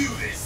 do this.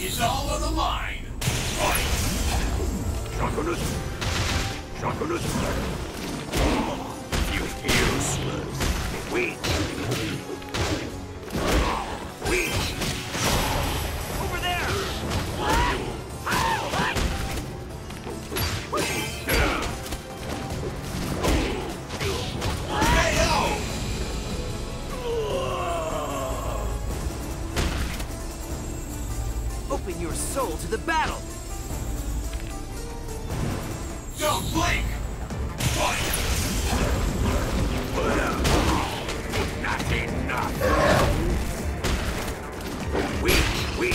It's all on the line! Fight! Shotgunners! Shotgunners! You useless! Weak! Weak! Over there! Open your soul to the battle! Don't blink! Fight! Not enough! Weak! Weak!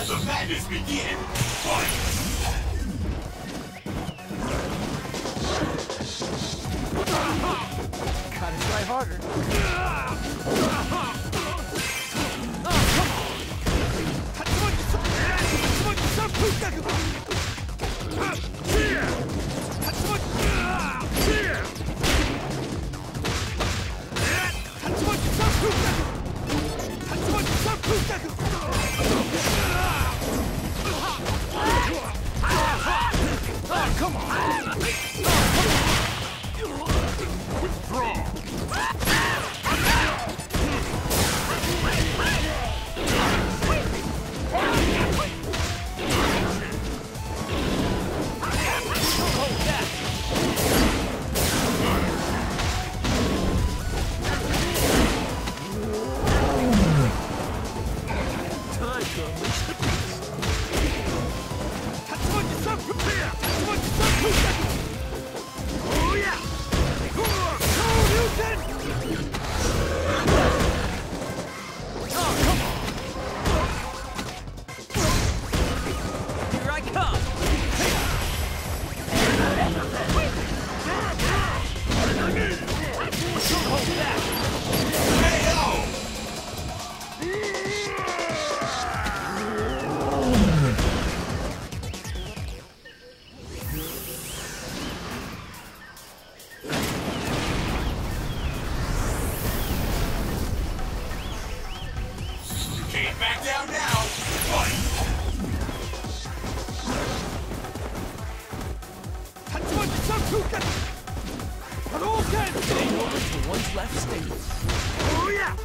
Let the madness begin! Fight! Gotta try harder. Come on! Withdraw! Time to unleash the beast! Tatsumaki, son, prepare! Tatsumaki, son, prepare! Oh yeah! Oh, come on! One left stage. Oh yeah!